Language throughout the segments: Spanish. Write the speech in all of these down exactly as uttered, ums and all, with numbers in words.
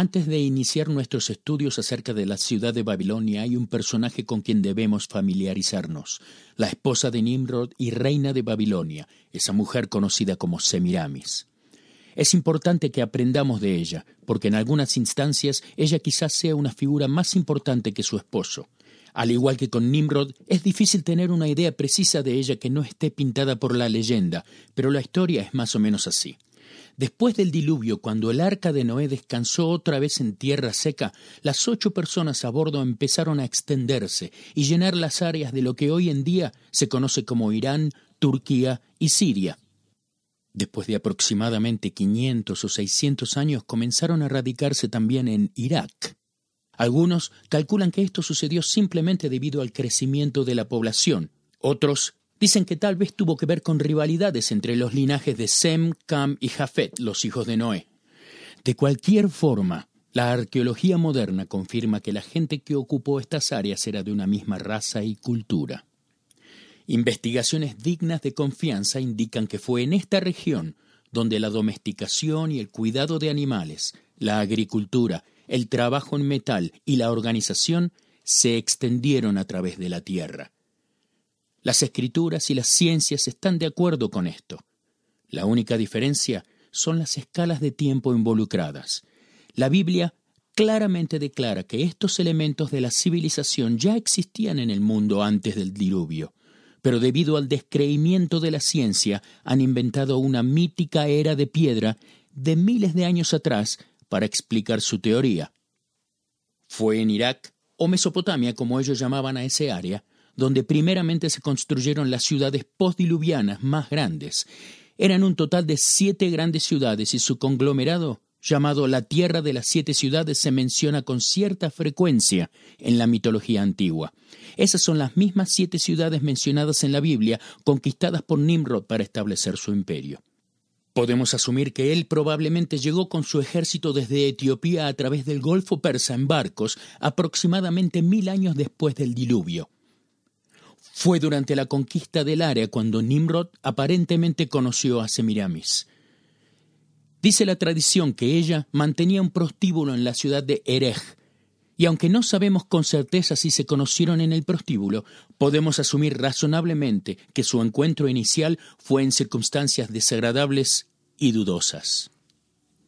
Antes de iniciar nuestros estudios acerca de la ciudad de Babilonia, hay un personaje con quien debemos familiarizarnos, la esposa de Nimrod y reina de Babilonia, esa mujer conocida como Semiramis. Es importante que aprendamos de ella, porque en algunas instancias ella quizás sea una figura más importante que su esposo. Al igual que con Nimrod, es difícil tener una idea precisa de ella que no esté pintada por la leyenda, pero la historia es más o menos así. Después del diluvio, cuando el arca de Noé descansó otra vez en tierra seca, las ocho personas a bordo empezaron a extenderse y llenar las áreas de lo que hoy en día se conoce como Irán, Turquía y Siria. Después de aproximadamente quinientos o seiscientos años, comenzaron a radicarse también en Irak. Algunos calculan que esto sucedió simplemente debido al crecimiento de la población. Otros dicen que tal vez tuvo que ver con rivalidades entre los linajes de Sem, Cam y Jafet, los hijos de Noé. De cualquier forma, la arqueología moderna confirma que la gente que ocupó estas áreas era de una misma raza y cultura. Investigaciones dignas de confianza indican que fue en esta región donde la domesticación y el cuidado de animales, la agricultura, el trabajo en metal y la organización se extendieron a través de la tierra. Las escrituras y las ciencias están de acuerdo con esto. La única diferencia son las escalas de tiempo involucradas. La Biblia claramente declara que estos elementos de la civilización ya existían en el mundo antes del diluvio, pero debido al descreimiento de la ciencia han inventado una mítica era de piedra de miles de años atrás para explicar su teoría. Fue en Irak, o Mesopotamia como ellos llamaban a ese área, donde primeramente se construyeron las ciudades postdiluvianas más grandes. Eran un total de siete grandes ciudades y su conglomerado, llamado la Tierra de las Siete Ciudades, se menciona con cierta frecuencia en la mitología antigua. Esas son las mismas siete ciudades mencionadas en la Biblia, conquistadas por Nimrod para establecer su imperio. Podemos asumir que él probablemente llegó con su ejército desde Etiopía a través del Golfo Persa en barcos aproximadamente mil años después del diluvio. Fue durante la conquista del área cuando Nimrod aparentemente conoció a Semiramis. Dice la tradición que ella mantenía un prostíbulo en la ciudad de Erech, y aunque no sabemos con certeza si se conocieron en el prostíbulo, podemos asumir razonablemente que su encuentro inicial fue en circunstancias desagradables y dudosas.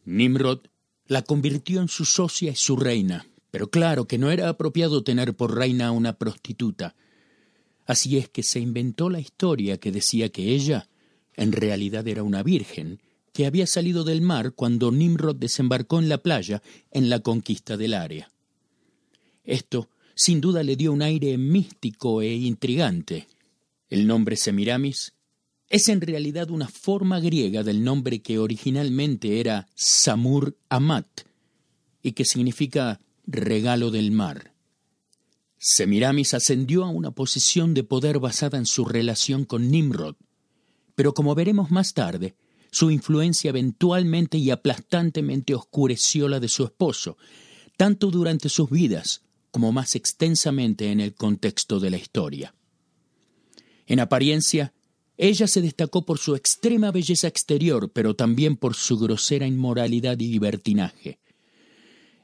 Nimrod la convirtió en su socia y su reina, pero claro que no era apropiado tener por reina a una prostituta. Así es que se inventó la historia que decía que ella, en realidad, era una virgen que había salido del mar cuando Nimrod desembarcó en la playa en la conquista del área. Esto, sin duda, le dio un aire místico e intrigante. El nombre Semiramis es en realidad una forma griega del nombre que originalmente era Samur Amat y que significa regalo del mar. Semiramis ascendió a una posición de poder basada en su relación con Nimrod, pero como veremos más tarde, su influencia eventualmente y aplastantemente oscureció la de su esposo, tanto durante sus vidas como más extensamente en el contexto de la historia. En apariencia, ella se destacó por su extrema belleza exterior, pero también por su grosera inmoralidad y libertinaje.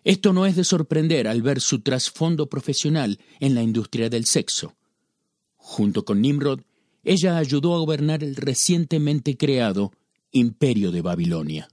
Esto no es de sorprender al ver su trasfondo profesional en la industria del sexo. Junto con Nimrod, ella ayudó a gobernar el recientemente creado Imperio de Babilonia.